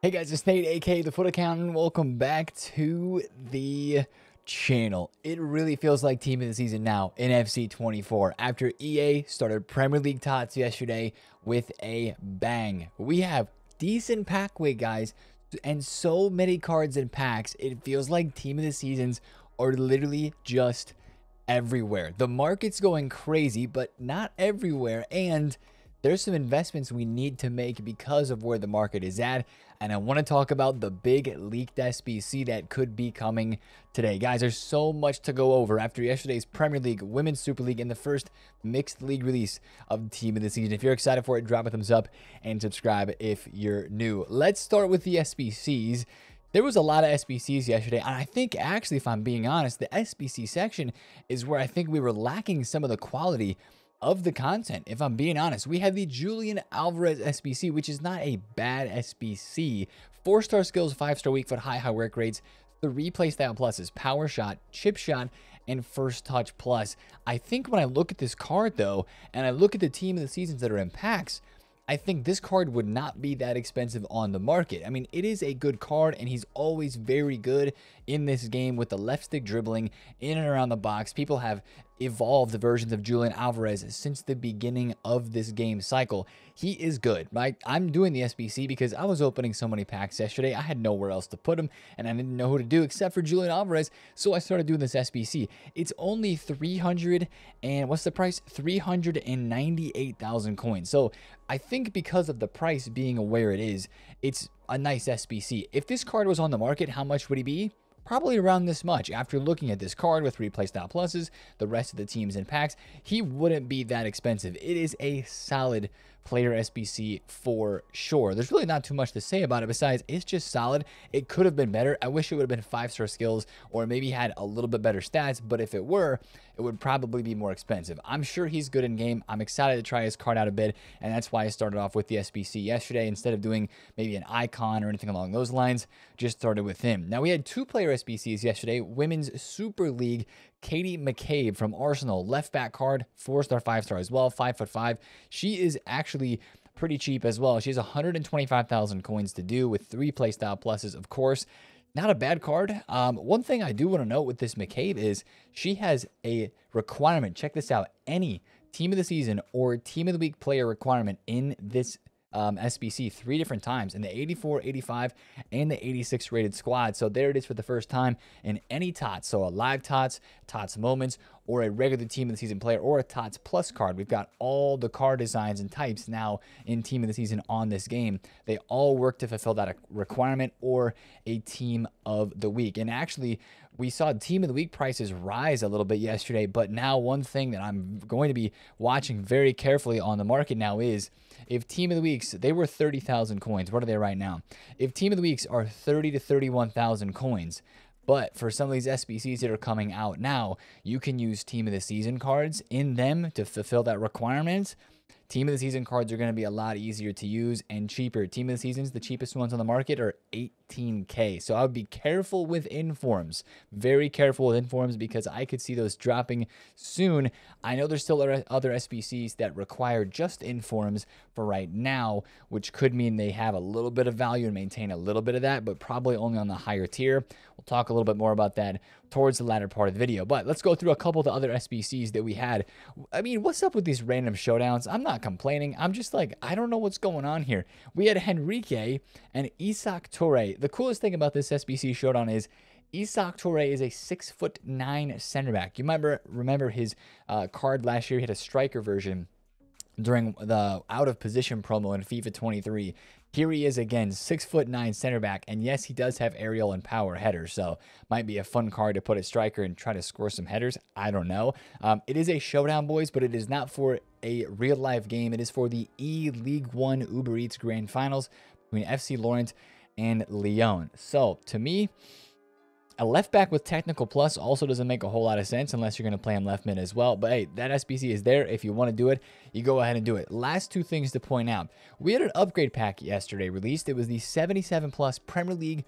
Hey guys, it's Nate, aka The Foot Accountant. Welcome back to the channel. It really feels like team of the season now in FC 24. After EA started Premier League Tots yesterday with a bang. We have decent pack weight, guys, and so many cards and packs. It feels like team of the seasons are literally just everywhere. The market's going crazy, but not everywhere, and there's some investments we need to make because of where the market is at, and I want to talk about the big leaked SBC that could be coming today. Guys, there's so much to go over after yesterday's Premier League, Women's Super League, and the first mixed league release of the team of the season. If you're excited for it, drop a thumbs up and subscribe if you're new. Let's start with the SBCs. There was a lot of SBCs yesterday, and I think actually, if I'm being honest, the SBC section is where I think we were lacking some of the quality of the content. If I'm being honest, we have the Julian Alvarez SBC, which is not a bad SBC. 4-star skills, 5-star weak foot, high work rates, 3 play style pluses, power shot, chip shot, and first touch plus. I think when I look at this card though, and I look at the team of the seasons that are in packs, I think this card would not be that expensive on the market. I mean, it is a good card, and he's always very good in this game with the left stick dribbling in and around the box. People have evolved versions of Julian Alvarez since the beginning of this game cycle. He is good, right? I'm doing the SBC because I was opening so many packs yesterday. I had nowhere else to put him, and I didn't know who to do except for Julian Alvarez, so I started doing this SBC. It's only 300 and what's the price? 398,000 coins. So I think because of the price being where it is, it's a nice SBC. If this card was on the market, how much would he be? Probably around this much. After looking at this card with 3 play style pluses, the rest of the teams in packs, he wouldn't be that expensive. It is a solid player SBC for sure. There's really not too much to say about it besides it's just solid. It could have been better. I wish it would have been 5-star skills or maybe had a little bit better stats, but if it were, it would probably be more expensive. I'm sure he's good in game. I'm excited to try his card out a bit, and that's why I started off with the SBC yesterday. Instead of doing maybe an icon or anything along those lines, just started with him. Now, we had 2 player SBCs yesterday. Women's Super League, Katie McCabe from Arsenal, left back card, 4-star, 5-star as well, 5'5". She is actually pretty cheap as well. She has 125,000 coins to do with 3 play style pluses, of course. Not a bad card. One thing I do want to note with this McCabe is she has a requirement. Check this out. Any team of the season or team of the week player requirement in this SBC 3 different times in the 84, 85, and the 86 rated squad. So there it is for the first time in any Tots. So a live Tots, Tots Moments, or a regular team of the season player, or a Tots Plus card. We've got all the card designs and types now in team of the season on this game. They all work to fulfill that requirement or a team of the week. And actually, we saw team of the week prices rise a little bit yesterday, but now one thing that I'm going to be watching very carefully on the market now is if team of the weeks, they were 30,000 coins. What are they right now? If team of the weeks are 30 to 31,000 coins, but for some of these SBCs that are coming out now, you can use team of the season cards in them to fulfill that requirement. Team of the season cards are going to be a lot easier to use and cheaper. Team of the seasons, the cheapest ones on the market are 18K. So I would be careful with informs, very careful with informs, because I could see those dropping soon. I know there's still other SBCs that require just informs for right now, which could mean they have a little bit of value and maintain a little bit of that, but probably only on the higher tier. We'll talk a little bit more about that towards the latter part of the video, but let's go through a couple of the other SBCs that we had. I mean, what's up with these random showdowns? I'm not complaining. I'm just like, I don't know what's going on here. We had Henrique and Isak Touré. The coolest thing about this SBC showdown is Isak Touré is a 6'9" center back. You remember his card last year. He had a striker version during the out of position promo in FIFA 23. Here he is again, 6'9" center back, and yes, he does have aerial and power headers, so might be a fun card to put a striker and try to score some headers. I don't know. It is a showdown, boys, but it is not for a real life game. It is for the E League One Uber Eats Grand Finals between FC Lawrence and Lyon. So to me, a left back with technical plus also doesn't make a whole lot of sense unless you're going to play him left mid as well. But hey, that SBC is there. If you want to do it, you go ahead and do it. Last 2 things to point out. We had an upgrade pack yesterday released. It was the 77 plus Premier League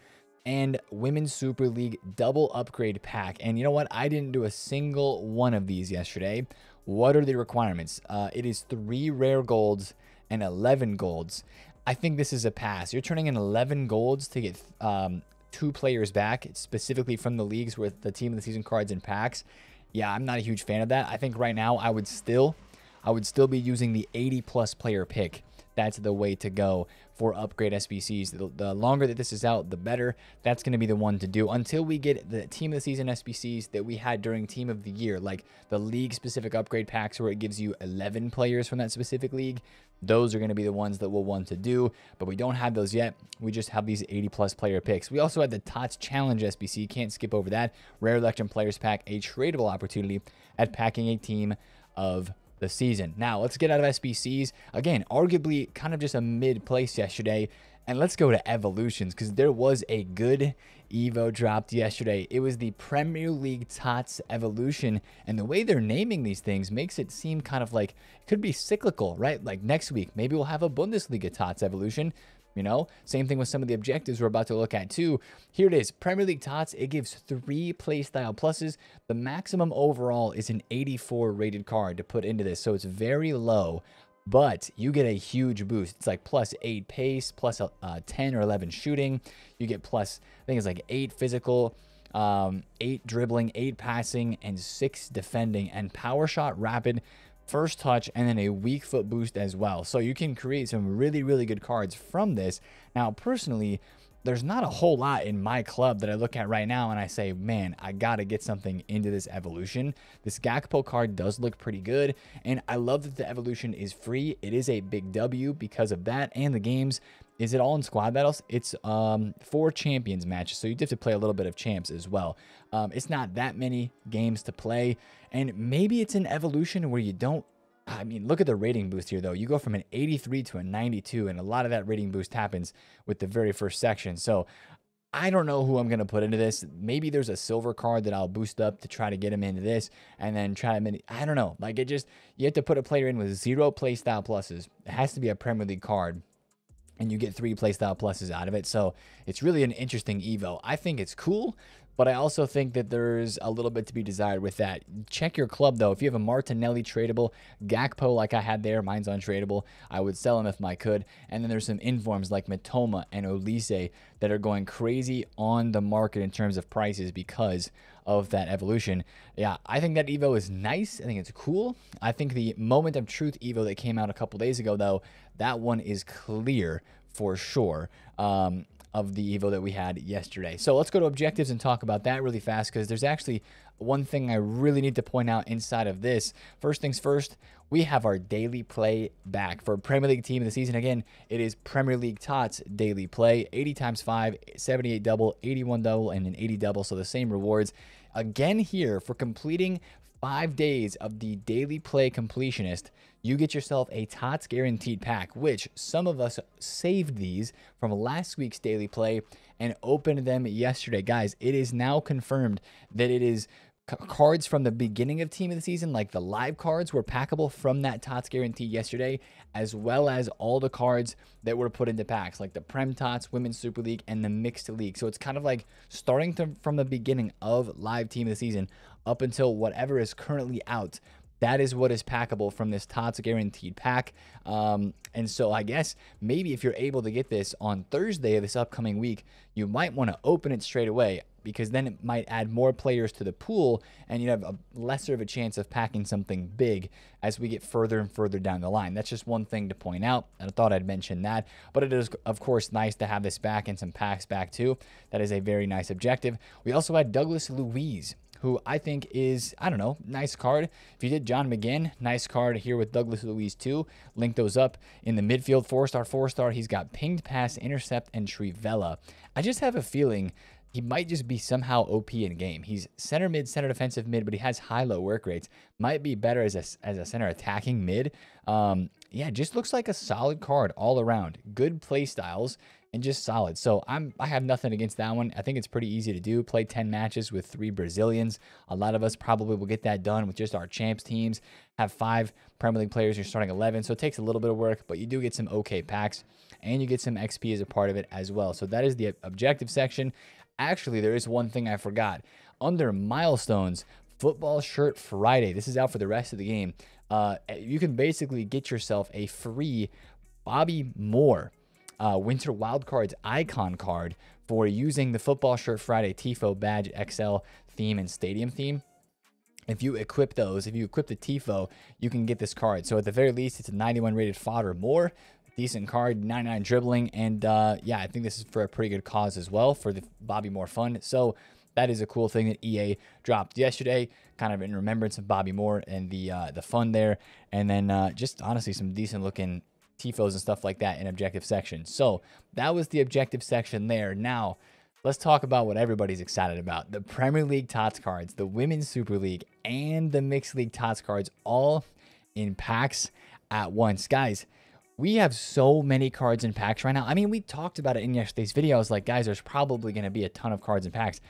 and Women's Super League double upgrade pack. And you know what? I didn't do a single one of these yesterday. What are the requirements? It is 3 rare golds and 11 golds. I think this is a pass. You're turning in 11 golds to get two players back, specifically from the leagues with the team of the season cards and packs. Yeah, I'm not a huge fan of that. I think right now I would still be using the 80+ player pick. That's the way to go for upgrade SBCs. The longer that this is out, the better. That's going to be the one to do until we get the team of the season SBCs that we had during team of the year, like the league specific upgrade packs where it gives you 11 players from that specific league. Those are going to be the ones that we'll want to do, but we don't have those yet. We just have these 80+ player picks. We also had the Tots Challenge SBC. Can't skip over that. Rare Election Players Pack, a tradable opportunity at packing a team of the season. Now let's get out of SBCs. Again, arguably kind of just a mid place yesterday. And let's go to evolutions, because there was a good Evo dropped yesterday. It was the Premier League Tots Evolution, and the way they're naming these things makes it seem kind of like it could be cyclical, right? Like next week, maybe we'll have a Bundesliga Tots Evolution. You know, same thing with some of the objectives we're about to look at too. Here it is, Premier League Tots. It gives 3 playstyle pluses. The maximum overall is an 84 rated card to put into this, so it's very low, but you get a huge boost. It's like +8 pace, +10 or 11 shooting. You get plus, I think it's like 8 physical, 8 dribbling, 8 passing, and 6 defending, and power shot, rapid, first touch, and then a weak foot boost as well. So you can create some really, really good cards from this. Now, personally, there's not a whole lot in my club that I look at right now and I say, man, I gotta get something into this evolution. This Gakpo card does look pretty good, and I love that the evolution is free. It is a big W because of that, and the games. Is it all in squad battles? It's 4 champions matches, so you have to play a little bit of champs as well. It's not that many games to play, and maybe it's an evolution where you don't, I mean, look at the rating boost here, though. You go from an 83 to a 92, and a lot of that rating boost happens with the very first section. So I don't know who I'm going to put into this. Maybe there's a silver card that I'll boost up to try to get him into this, and then try him in. I don't know. Like, it just, you have to put a player in with 0 playstyle pluses. It has to be a Premier League card, and you get 3 playstyle pluses out of it. So it's really an interesting Evo. I think it's cool, but I also think that there's a little bit to be desired with that. Check your club, though. If you have a Martinelli tradable, Gakpo like I had there, mine's untradeable. I would sell him if I could. And then there's some informs like Mitoma and Olise that are going crazy on the market in terms of prices because of that evolution. Yeah, I think that Evo is nice. I think it's cool. I think the Moment of Truth Evo that came out a couple days ago, though, that one is clear for sure. Of the Evo that we had yesterday. So let's go to objectives and talk about that really fast, because there's actually one thing I really need to point out inside of this. First things first, we have our daily play back for Premier League team of the season. Again, it is Premier League Tots daily play, 80 × 5, 78 double, 81 double, and an 80 double. So the same rewards again here for completing 5 days of the daily play completionist. You get yourself a Tots guaranteed pack, which some of us saved these from last week's daily play and opened them yesterday. Guys, it is now confirmed that it is cards from the beginning of team of the season, like the live cards were packable from that Tots guarantee yesterday, as well as all the cards that were put into packs, like the Prem Tots, Women's Super League, and the Mixed League. So it's kind of like starting from the beginning of live team of the season up until whatever is currently out. That is what is packable from this Tots guaranteed pack. And so I guess maybe if you're able to get this on Thursday of this upcoming week, you might want to open it straight away, because then it might add more players to the pool and you have a lesser of a chance of packing something big as we get further and further down the line. That's just one thing to point out, and I thought I'd mention that. But it is, of course, nice to have this back and some packs back too. That is a very nice objective. We also had Douglas Luiz, who I think is, I don't know, nice card. If you did John McGinn, nice card here with Douglas Luiz too. Link those up in the midfield, 4-star, 4-star. He's got pinged pass, intercept, and Trivella. I just have a feeling he might just be somehow OP in game. He's center mid, center defensive mid, but he has high-low work rates. Might be better as a center attacking mid. Yeah, just looks like a solid card all around. Good play styles and just solid. So I have nothing against that one. I think it's pretty easy to do. Play 10 matches with 3 Brazilians. A lot of us probably will get that done with just our champs teams. Have 5 Premier League players. You're starting 11, so it takes a little bit of work, but you do get some okay packs, and you get some XP as a part of it as well. So that is the objective section. Actually, there is one thing I forgot. Under milestones, Football Shirt Friday. This is out for the rest of the game. You can basically get yourself a free Bobby Moore Winter Wildcards icon card for using the Football Shirt Friday Tifo Badge XL theme and stadium theme. If you equip those, if you equip the Tifo, you can get this card. So at the very least, it's a 91 rated fodder more. Decent card, 99 dribbling. And yeah, I think this is for a pretty good cause as well, for the Bobby Moore Fund. So that is a cool thing that EA dropped yesterday, kind of in remembrance of Bobby Moore and the fun there. And then just honestly, some decent looking Tifos and stuff like that in objective section. So that was the objective section there. Now, let's talk about what everybody's excited about. The Premier League Tots cards, the Women's Super League, and the Mixed League Tots cards all in packs at once. Guys, we have so many cards in packs right now. I mean, we talked about it in yesterday's video. I was like, guys, there's probably going to be a ton of cards in packs.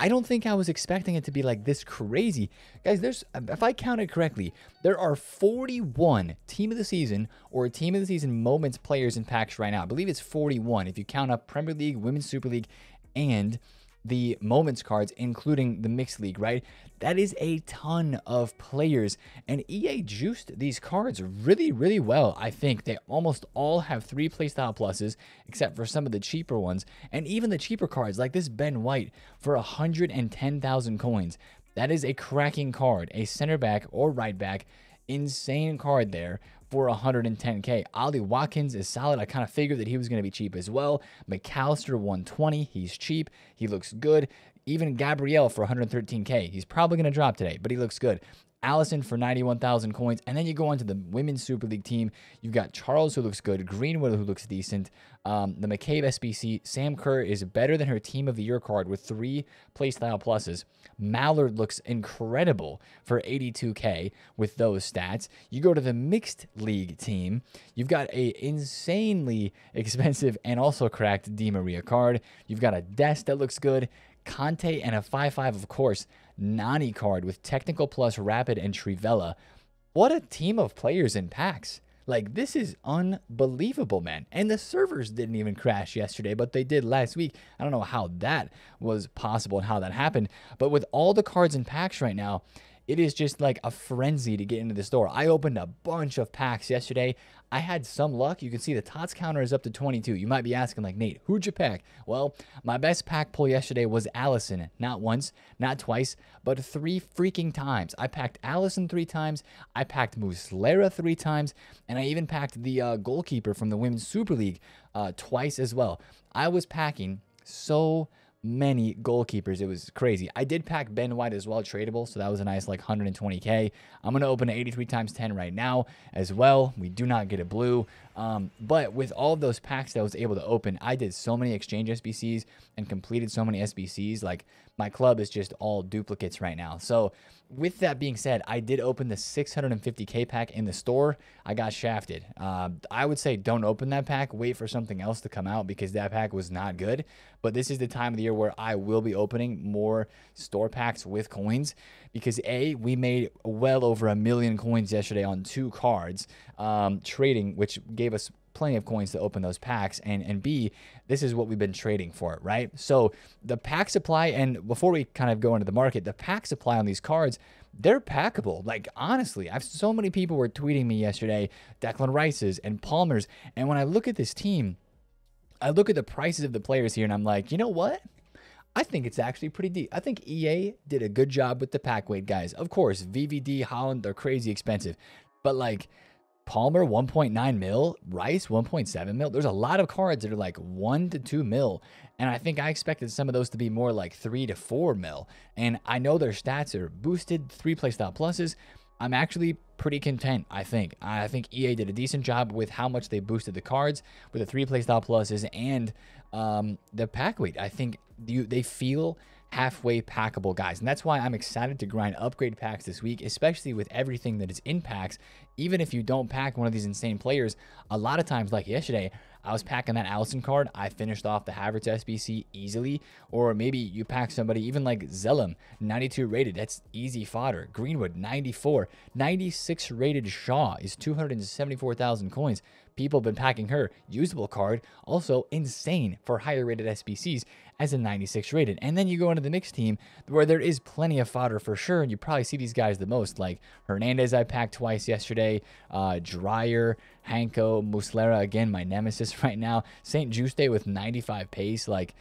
I don't think I was expecting it to be like this crazy. Guys, there's, if I counted correctly, there are 41 team of the season or team of the season moments players in packs right now. I believe it's 41 if you count up Premier League, Women's Super League, and the moments cards, including the mixed league, right? That is a ton of players, and EA juiced these cards really, really well. I think they almost all have 3 playstyle pluses, except for some of the cheaper ones, and even the cheaper cards like this Ben White for 110,000 coins. That is a cracking card, a center back or right back, insane card there for 110k. Ollie Watkins is solid. I kind of figured that he was going to be cheap as well. McAllister 120, he's cheap, he looks good. Even Gabriel for 113k, he's probably going to drop today, but he looks good. Allison for 91,000 coins. And then you go on to the Women's Super League team. You've got Charles, who looks good, Greenwood, who looks decent, the McCabe SBC. Sam Kerr is better than her Team of the Year card with 3 playstyle pluses. Mallard looks incredible for 82k with those stats. You go to the Mixed League team. You've got a insanely expensive and also cracked Di Maria card. You've got a Dest that looks good, Conte, and a 5-5, of course, Nani card with Technical Plus, Rapid, and Trivella. What a team of players in packs. Like, this is unbelievable, man. And the servers didn't even crash yesterday, but they did last week. I don't know how that was possible and how that happened. But with all the cards in packs right now, it is just like a frenzy to get into the store. I opened a bunch of packs yesterday. I had some luck. You can see the Tots counter is up to 22. You might be asking, like, Nate, who'd you pack? Well, my best pack pull yesterday was Allison. Not once, not twice, but 3 freaking times. I packed Allison 3 times. I packed Muslera 3 times. And I even packed the goalkeeper from the Women's Super League twice as well. I was packing so many goalkeepers, it was crazy. I did pack Ben White as well, tradable, so that was a nice like 120k. I'm gonna open 83 times 10 right now as well. We do not get a blue, but with all of those packs that I was able to open, I did so many exchange SBCs and completed so many SBCs. Like, my club is just all duplicates right now. So with that being said, I did open the 650k pack in the store. I got shafted. I would say don't open that pack. Wait for something else to come out, because that pack was not good. But this is the time of the year where I will be opening more store packs with coins, because A, we made well over 1 million coins yesterday on 2 cards, trading, which gave us plenty of coins to open those packs, and B, this is what we've been trading for, right? So the pack supply, and before we kind of go into the market, the pack supply on these cards, they're packable. Like, honestly, I've, so many people were tweeting me yesterday, Declan Rice's and Palmer's, and when I look at this team, I look at the prices of the players here, and I'm like, you know what? I think it's actually pretty deep. I think EA did a good job with the pack weight, guys. Of course, VVD, Holland, they're crazy expensive, but like, Palmer 1.9 mil, Rice 1.7 mil. There's a lot of cards that are like 1 to 2 mil. And I think I expected some of those to be more like 3 to 4 mil. And I know their stats are boosted, 3 playstyle pluses. I'm actually pretty content, I think. I think EA did a decent job with how much they boosted the cards with the 3 playstyle pluses and the pack weight. I think they feel halfway packable, guys, and that's why I'm excited to grind upgrade packs this week, especially with everything that is in packs. Even if you don't pack one of these insane players, a lot of times, like yesterday, I was packing that Allison card. I finished off the Havertz SBC easily. Or maybe you pack somebody even like Zellum, 92 rated. That's easy fodder. Greenwood, 94. 96 rated Shaw is 274,000 coins. people have been packing her. Usable card, also insane for higher rated SBCs as a 96 rated. And then you go into the mixed team where there is plenty of fodder for sure, and you probably see these guys the most, like Hernandez I packed twice yesterday, Dreyer, Hanko, Muslera, again my nemesis right now, St. Juste with 95 pace. Like,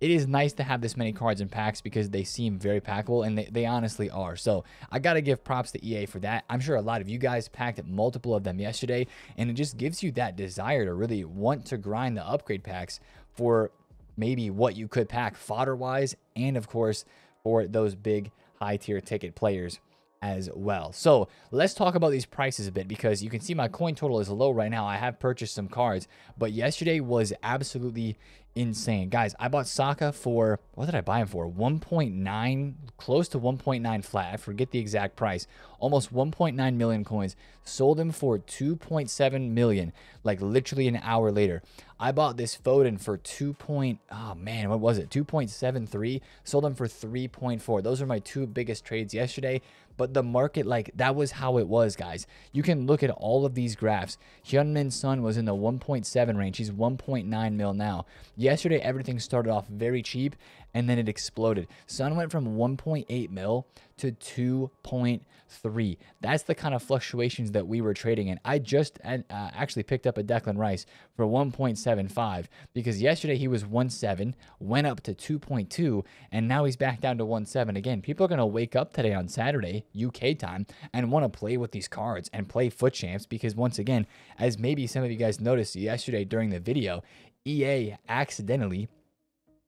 it is nice to have this many cards in packs because they seem very packable, and they honestly are. So I got to give props to EA for that. I'm sure a lot of you guys packed multiple of them yesterday, and it just gives you that desire to really want to grind the upgrade packs for maybe what you could pack fodder-wise, and of course for those big high-tier ticket players as well. So let's talk about these prices a bit, because you can see my coin total is low right now. I have purchased some cards, but yesterday was absolutely insane, guys. I bought Saka for, what did I buy him for? 1.9, close to 1.9 flat. I forget the exact price. Almost 1.9 million coins. Sold him for 2.7 million, like literally an hour later. I bought this Foden for 2.73. Sold him for 3.4. Those are my two biggest trades yesterday. But the market, like, that was how it was, guys. You can look at all of these graphs. Hyunmin Son was in the 1.7 range. He's 1.9 mil now. Yesterday, everything started off very cheap, and then it exploded. Sun went from 1.8 mil to 2.3. That's the kind of fluctuations that we were trading in. I just actually picked up a Declan Rice for 1.75 because yesterday he was 1.7, went up to 2.2, and now he's back down to 1.7 again. People are going to wake up today on Saturday, UK time, and want to play with these cards and play foot champs because, once again, as maybe some of you guys noticed yesterday during the video, EA accidentally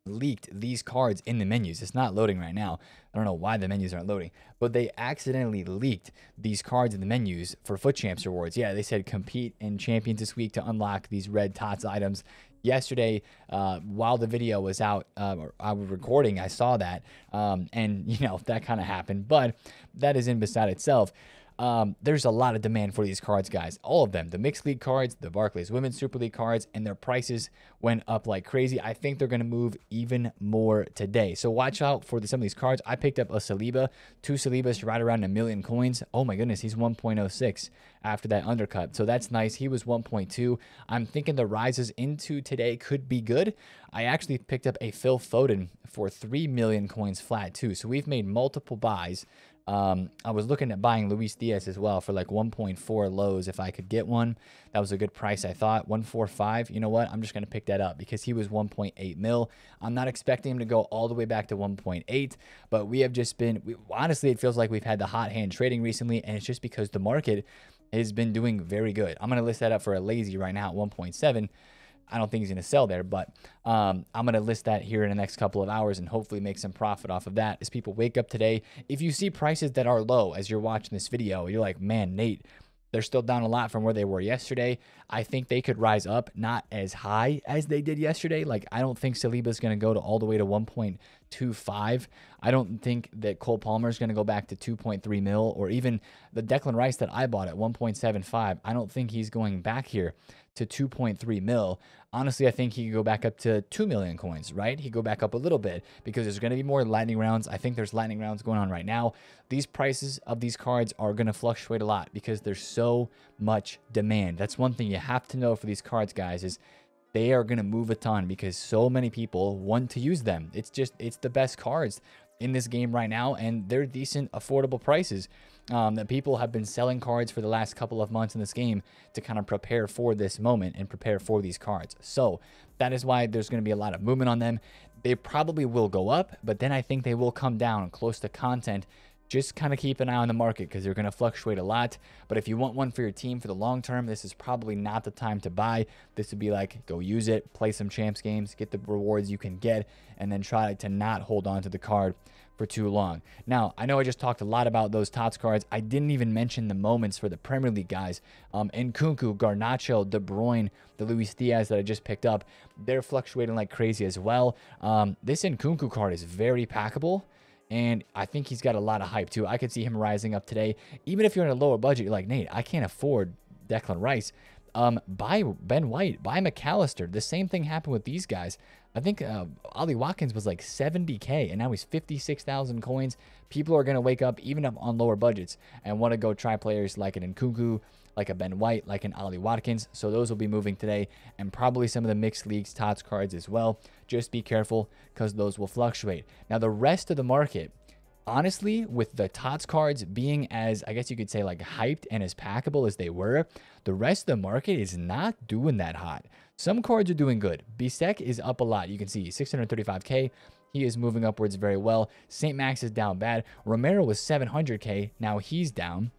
leaked these cards in the menus. It's not loading right now. I don't know why the menus aren't loading, but they accidentally leaked these cards in the menus for Foot Champs rewards. Yeah, they said compete in Champions this week to unlock these red Tots items. Yesterday, while the video was out, or I was recording, I saw that, and you know, that kind of happened, but that is in beside itself. There's a lot of demand for these cards, guys. All of them, the mixed league cards, the Barclays Women's Super League cards, and their prices went up like crazy. I think they're going to move even more today. So watch out for some of these cards. I picked up a Saliba, two Salibas, right around 1 million coins. Oh my goodness, he's 1.06 after that undercut. So that's nice. He was 1.2. I'm thinking the rises into today could be good. I actually picked up a Phil Foden for 3 million coins flat too. So we've made multiple buys. I was looking at buying Luis Diaz as well for like 1.4 lows if I could get one. That was a good price, I thought. 1.45. You know what? I'm just going to pick that up because he was 1.8 mil. I'm not expecting him to go all the way back to 1.8, but we have just been, honestly, it feels like we've had the hot hand trading recently, and it's just because the market has been doing very good. I'm going to list that up for a lazy right now at 1.7. I don't think he's going to sell there, but I'm going to list that here in the next couple of hours and hopefully make some profit off of that as people wake up today. If you see prices that are low as you're watching this video, you're like, man, Nate, they're still down a lot from where they were yesterday. I think they could rise up, not as high as they did yesterday. Like, I don't think Saliba is going to go to all the way to 1.25. I don't think that Cole Palmer is going to go back to 2.3 mil, or even the Declan Rice that I bought at 1.75. I don't think he's going back here to 2.3 mil. Honestly, I think he could go back up to 2 million coins, right? He'd go back up a little bit because there's going to be more lightning rounds. I think there's lightning rounds going on right now. These prices of these cards are going to fluctuate a lot because there's so much demand. That's one thing you have to know for these cards, guys, is they are going to move a ton because so many people want to use them. It's just, it's the best cards in this game right now, and they're decent, affordable prices. That people have been selling cards for the last couple of months in this game to kind of prepare for this moment and prepare for these cards. So that is why there's going to be a lot of movement on them. They probably will go up, but then I think they will come down close to content. Just kind of keep an eye on the market because they're going to fluctuate a lot. But if you want one for your team for the long term, this is probably not the time to buy. This would be like, go use it, play some champs games, get the rewards you can get, and then try to not hold on to the card for too long. Now, I know I just talked a lot about those Tots cards. I didn't even mention the moments for the Premier League guys. Nkunku, Garnacho, De Bruyne, the Luis Diaz that I just picked up, they're fluctuating like crazy as well. This Nkunku card is very packable, and I think he's got a lot of hype too. I could see him rising up today. Even if you're in a lower budget, you're like, Nate, I can't afford Declan Rice. by Ben White, by McAllister. The same thing happened with these guys. I think Ollie Watkins was like 70K, and now he's 56,000 coins. People are going to wake up, even up on lower budgets, and want to go try players like an Nkunku, like a Ben White, like an Ollie Watkins. So those will be moving today, and probably some of the mixed leagues Tots cards as well. Just be careful because those will fluctuate. Now, the rest of the market, honestly, with the Tots cards being as, I guess you could say, like hyped and as packable as they were, the rest of the market is not doing that hot. Some cards are doing good. Bisek is up a lot. You can see 635K. He is moving upwards very well. St. Max is down bad. Romero was 700K. Now he's down.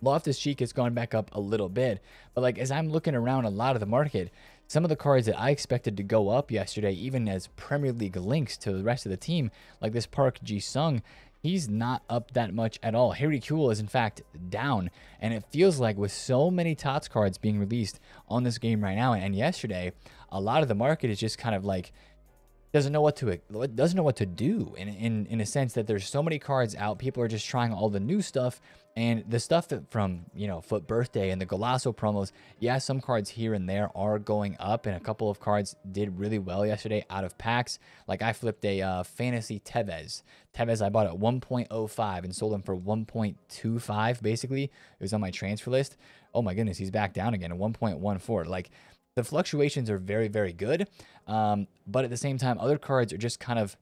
Loftus-Cheek has gone back up a little bit. But like, as I'm looking around a lot of the market, some of the cards that I expected to go up yesterday, even as Premier League links to the rest of the team, like this Park Ji-sung, he's not up that much at all. Harry Kewell is, in fact, down. And it feels like with so many Tots cards being released on this game right now and yesterday, a lot of the market is just kind of like, doesn't know what to do in a sense that there's so many cards out. People are just trying all the new stuff, and the stuff that from, you know, Foot Birthday and the Golasso promos. Yeah, some cards here and there are going up, and a couple of cards did really well yesterday out of packs. Like I flipped a fantasy Tevez. I bought at 1.05 and sold him for 1.25. basically. It was on my transfer list. Oh my goodness, he's back down again at 1.14. like, the fluctuations are very, very good, but at the same time, other cards are just kind of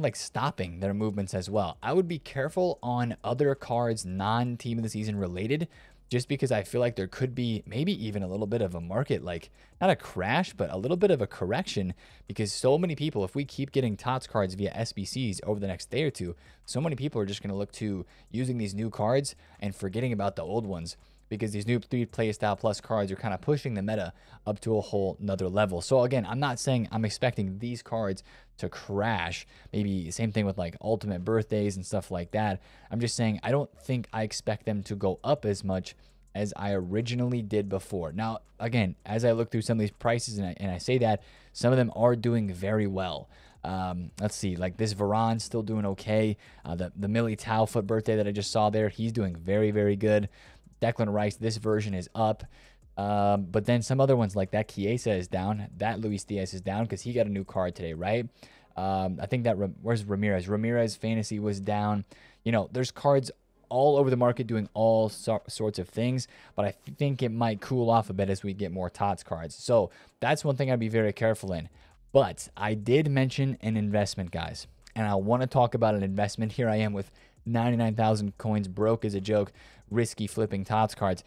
like stopping their movements as well. I would be careful on other cards, non-team of the season related, just because I feel like there could be maybe even a little bit of a market, like not a crash, but a little bit of a correction, because so many people, if we keep getting Tots cards via SBCs over the next day or two, so many people are just going to look to using these new cards and forgetting about the old ones, because these new 3 playstyle plus cards are kind of pushing the meta up to a whole nother level. So again, I'm not saying I'm expecting these cards to crash. Maybe same thing with like Ultimate Birthdays and stuff like that. I'm just saying I don't think I expect them to go up as much as I originally did before. Now, again, as I look through some of these prices, and I say that, some of them are doing very well. Let's see, like this Varane still doing okay. The Militao Foot Birthday that I just saw there, he's doing very, very good. Declan Rice, this version is up, but then some other ones like that Chiesa is down, that Luis Diaz is down because he got a new card today, right? I think that, where's Ramirez fantasy was down. You know, there's cards all over the market doing all sorts of things, but I think it might cool off a bit as we get more Tots cards. So that's one thing I'd be very careful in. But I did mention an investment, guys, and I want to talk about an investment. Here I am with 99,000 coins, broke as a joke, risky flipping Tots cards.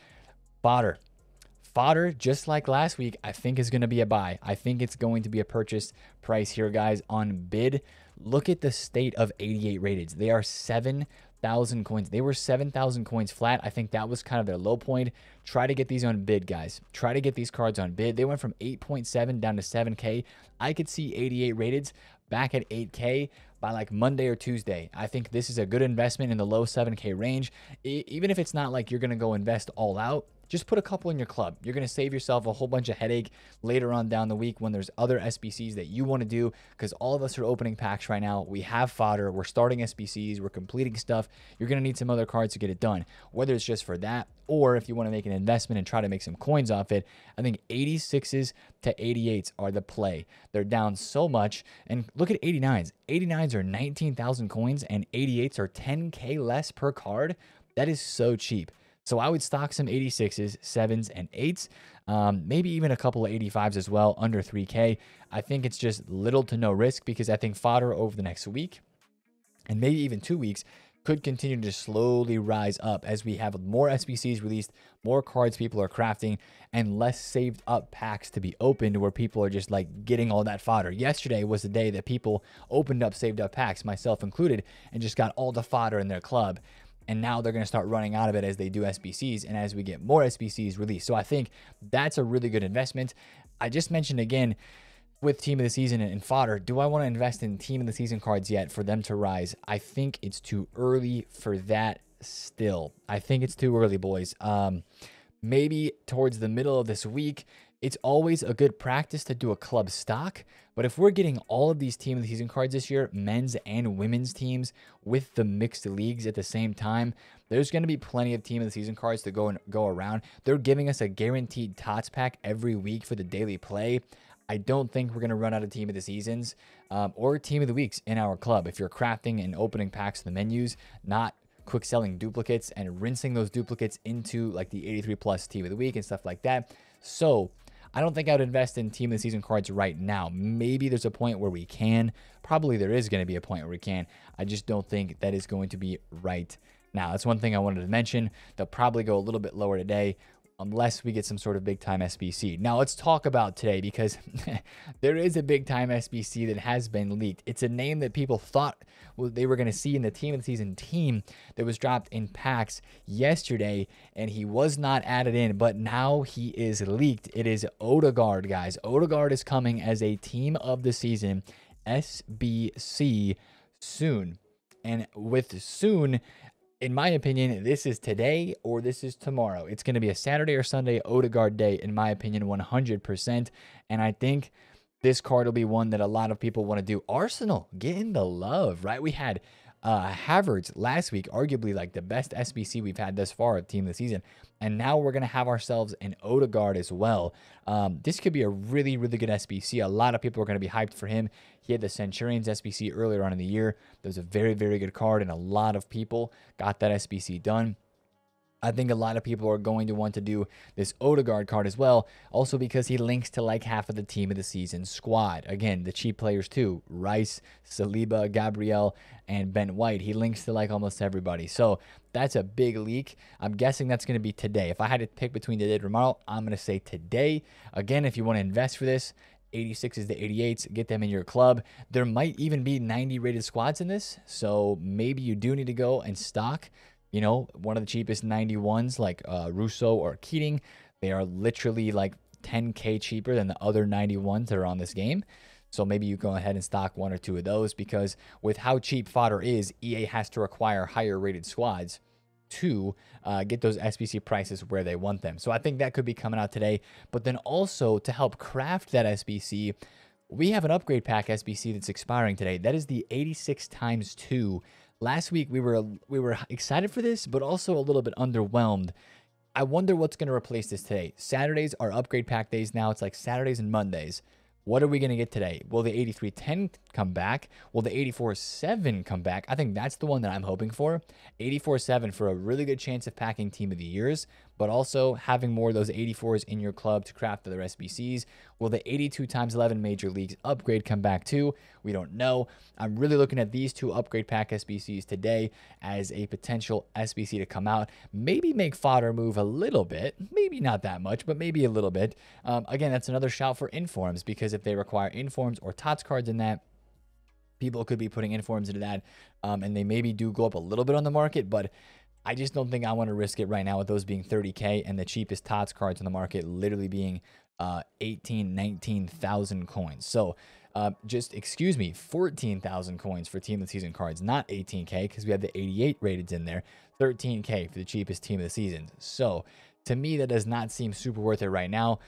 Fodder, just like last week, I think is going to be a buy. I think it's going to be a purchase price here, guys, on bid. Look at the state of 88 rateds. They are 7,000 coins. They were 7,000 coins flat. I think that was kind of their low point. Try to get these on bid, guys. Try to get these cards on bid. They went from 8.7 down to 7K. I could see 88 rateds back at 8K by like Monday or Tuesday. I think this is a good investment in the low 7K range. Even if it's not like you're going to go invest all out, just put a couple in your club. You're going to save yourself a whole bunch of headache later on down the week when there's other SBCs that you want to do, because all of us are opening packs right now. We have fodder. We're starting SBCs. We're completing stuff. You're going to need some other cards to get it done, whether it's just for that or if you want to make an investment and try to make some coins off it. I think 86s to 88s are the play. They're down so much. And look at 89s. 89s are 19,000 coins and 88s are 10K less per card. That is so cheap. So I would stock some 86s, 7s, and 8s, maybe even a couple of 85s as well, under 3K. I think it's just little to no risk, because I think fodder over the next week and maybe even 2 weeks could continue to slowly rise up as we have more SBCs released, more cards people are crafting, and less saved up packs to be opened where people are just like getting all that fodder. Yesterday was the day that people opened up saved up packs, myself included, and just got all the fodder in their club. And now they're going to start running out of it as they do SBCs and as we get more SBCs released. So I think that's a really good investment. I just mentioned again with team of the season and fodder, do I want to invest in team of the season cards yet for them to rise? I think it's too early for that still. I think it's too early, boys. Maybe towards the middle of this week, It's always a good practice to do a club stock, but if we're getting all of these team of the season cards this year, men's and women's teams with the mixed leagues at the same time, there's going to be plenty of team of the season cards to go around. They're giving us a guaranteed tots pack every week for the daily play. I don't think we're going to run out of team of the seasons or team of the weeks in our club. If you're crafting and opening packs in the menus, not quick selling duplicates and rinsing those duplicates into like the 83 plus team of the week and stuff like that. So I don't think I would invest in team of the season cards right now. Maybe there's a point where we can. Probably there is going to be a point where we can. I just don't think that is going to be right now. That's one thing I wanted to mention. They'll probably go a little bit lower today, unless we get some sort of big time SBC. Now let's talk about today, because there is a big time SBC that has been leaked. It's a name that people thought they were going to see in the team of the season team that was dropped in packs yesterday, and he was not added in, but now he is leaked. It is Odegaard, guys. Odegaard is coming as a team of the season SBC soon. And with soon, in my opinion, this is today or this is tomorrow. It's going to be a Saturday or Sunday Odegaard day, in my opinion, 100%. And I think this card will be one that a lot of people want to do. Arsenal getting the love, right? We had Havertz last week, arguably like the best SBC we've had thus far of team of the season. And now we're going to have ourselves an Odegaard as well. This could be a really, really good SBC. A lot of people are going to be hyped for him. He had the Centurions SBC earlier on in the year. That was a very, very good card, and a lot of people got that SBC done. I think a lot of people are going to want to do this Odegaard card as well, also because he links to like half of the team of the season squad. Again, the cheap players too, Rice, Saliba, Gabriel, and Ben White. He links to like almost everybody. So that's a big leak. I'm guessing that's going to be today. If I had to pick between today and tomorrow, I'm going to say today. Again, if you want to invest for this, 86s to 88s, get them in your club. There might even be 90 rated squads in this, so maybe you do need to go and stock, you know, one of the cheapest 91s like Russo or Keating. They are literally like 10K cheaper than the other 91s that are on this game. So maybe you go ahead and stock one or two of those, because with how cheap fodder is, EA has to require higher rated squads to get those SBC prices where they want them. So I think that could be coming out today. But then also to help craft that SBC, we have an upgrade pack SBC that's expiring today. That is the 86x2. Last week we were excited for this, but also a little bit underwhelmed. I wonder what's going to replace this today. Saturdays are upgrade pack days now. It's like Saturdays and Mondays. What are we going to get today? Will the 8310 come back? Will the 847 come back? I think that's the one that I'm hoping for. 847 for a really good chance of packing team of the years, but also having more of those 84s in your club to craft other SBCs. Will the 82x11 major leagues upgrade come back too? We don't know. I'm really looking at these two upgrade pack SBCs today as a potential SBC to come out. Maybe make fodder move a little bit, maybe not that much, but maybe a little bit. Again, that's another shout for informs, because if they require informs or tots cards in that, people could be putting informs into that, and they maybe do go up a little bit on the market, but I just don't think I want to risk it right now with those being 30K and the cheapest tots cards on the market literally being 19,000 coins. So just, excuse me, 14,000 coins for team of the season cards, not 18K, because we have the 88 rateds in there, 13K for the cheapest team of the season. So to me, that does not seem super worth it right now.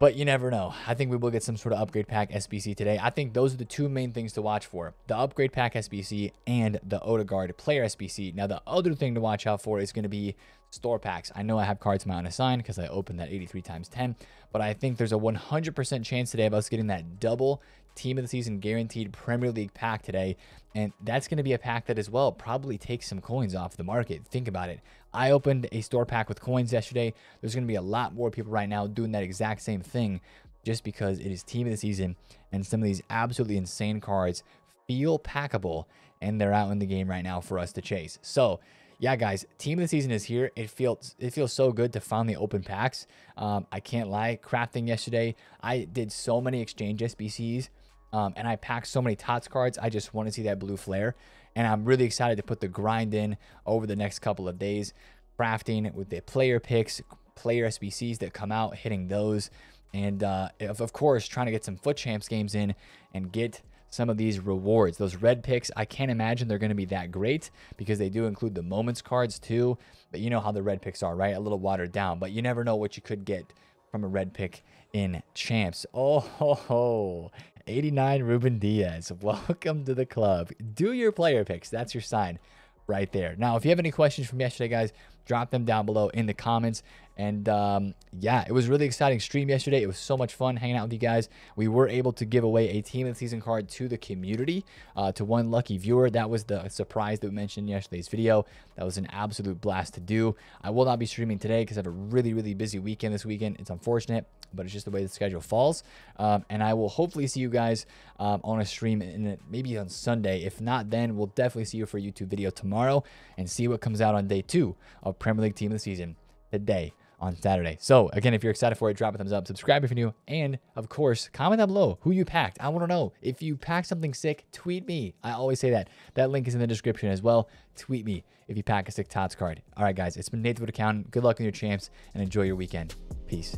But you never know. I think we will get some sort of upgrade pack SBC today. I think those are the two main things to watch for: the upgrade pack SBC and the Odegaard player SBC. Now, the other thing to watch out for is going to be store packs. I know I have cards mount assigned because I opened that 83x10, but I think there's a 100% chance today of us getting that double team of the season guaranteed Premier League pack today. And that's going to be a pack that as well probably takes some coins off the market. Think about it. I opened a store pack with coins yesterday. There's going to be a lot more people right now doing that exact same thing, just because it is team of the season, and some of these absolutely insane cards feel packable, and they're out in the game right now for us to chase. So yeah, guys, team of the season is here. It feels so good to finally open packs. I can't lie, crafting yesterday, I did so many exchange SBCs, and I packed so many tots cards. I just want to see that blue flare, and I'm really excited to put the grind in over the next couple of days, crafting with the player picks, player SBCs that come out, hitting those, and of course trying to get some foot champs games in and get some of these rewards. Those red picks, I can't imagine they're going to be that great, because they do include the moments cards too, but you know how the red picks are, right? A little watered down, but you never know what you could get from a red pick in champs. Oh, ho, ho. 89 Ruben Diaz. Welcome to the club. Do your player picks. That's your sign right there. Now, if you have any questions from yesterday, guys, drop them down below in the comments. And yeah, it was a really exciting stream yesterday. It was so much fun hanging out with you guys. We were able to give away a team of the season card to the community, to one lucky viewer. That was the surprise that we mentioned in yesterday's video. That was an absolute blast to do. I will not be streaming today because I have a really busy weekend this weekend. It's unfortunate, but it's just the way the schedule falls. And I will hopefully see you guys on a stream maybe on Sunday. If not, then we'll definitely see you for a YouTube video tomorrow and see what comes out on day 2 of Premier League team of the season today on Saturday. So again, if you're excited for it, drop a thumbs up, subscribe if you're new, and of course, comment down below who you packed. I want to know if you packed something sick. Tweet me. I always say that. That link is in the description as well. Tweet me if you pack a sick Tots card. All right, guys, it's been Nate with account. Good luck in your champs and enjoy your weekend. Peace.